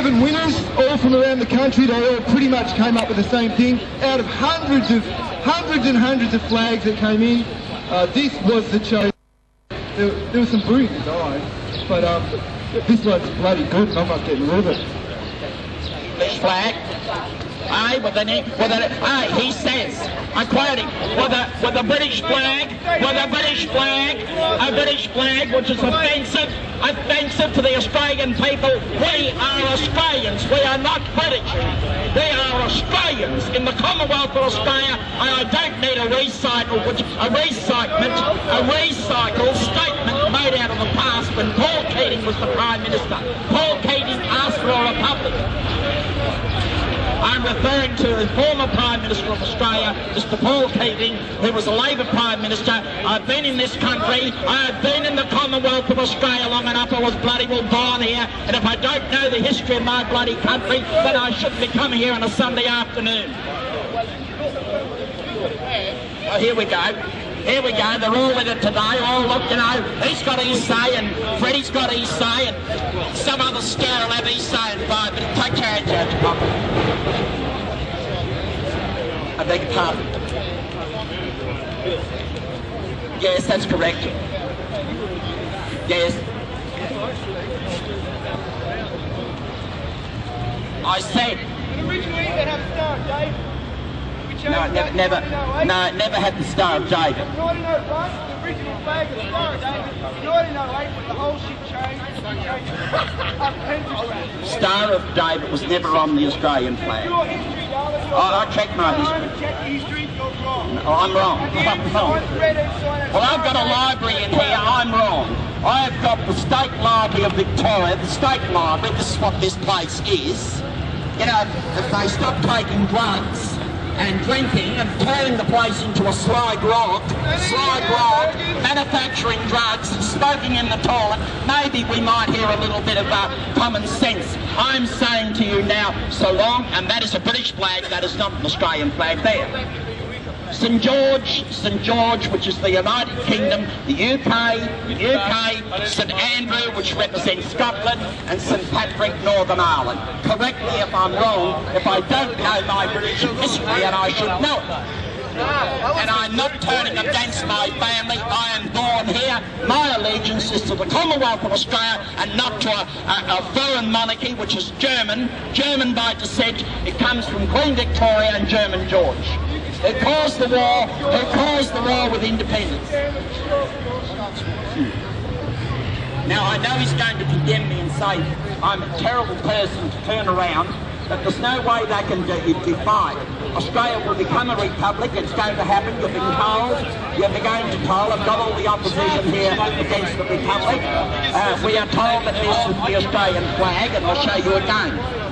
7 winners, all from around the country. They all pretty much came up with the same thing. Out of hundreds and hundreds of flags that came in, this was the chosen. There was some booing in his eyes, but this one's bloody good and I'm not getting rid of it. This flag, he says, I quote him, with a British flag which is offensive to the Australian people. We are Australians, we are not British. We are Australians in the Commonwealth of Australia, and I don't need a recycled statement made out of the past when Paul Keating was the Prime Minister. Paul Keating asked for a republic. I'm referring to the former Prime Minister of Australia, Mr. Paul Keating, who was a Labor Prime Minister. I've been in this country, I've been in the Commonwealth of Australia long enough. I was bloody well born here, and if I don't know the history of my bloody country, then I shouldn't be coming here on a Sunday afternoon. Oh, here we go. Here we go, they're all in it today. Oh, look, you know, he's got his say and Freddie's got his say and some other scare will have his say and five, but take care, Judge. I beg your pardon. Yes, that's correct. Yes. I said... But originally they have a Star of David. No, never had the Star of David. In 1901, the original flag of the Star of David. In 1908, when the whole ship changed. Star of David was never on the Australian flag. Your history, darling. Oh, I checked my history. I checked history. You're wrong. No, I'm wrong. I'm wrong. Well, I've got a library in here. I'm wrong. I have got the State Library of Victoria. The State Library. This is what this place is. You know, if they stop taking drugs and drinking and turning the place into a slide rock, manufacturing drugs and smoking in the toilet, maybe we might hear a little bit of common sense. I'm saying to you now, so long, and that is a British flag, that is not an Australian flag there. St. George, which is the United Kingdom, the UK, St. Andrew, which represents Scotland, and St. Patrick, Northern Ireland. Correct me if I'm wrong, if I don't know my British history, and I should know it. And I'm not turning against my family. I am born here. My allegiance is to the Commonwealth of Australia and not to a foreign monarchy, which is German by descent. It comes from Queen Victoria and German George. It caused the war with independence. Now, I know he's going to condemn me and say I'm a terrible person to turn around, but there's no way they can defy it. Australia will become a republic. It's going to happen. You've been told. You're going to toll. I've got all the opposition here against the republic. We are told that this is the Australian flag, and I'll show you again.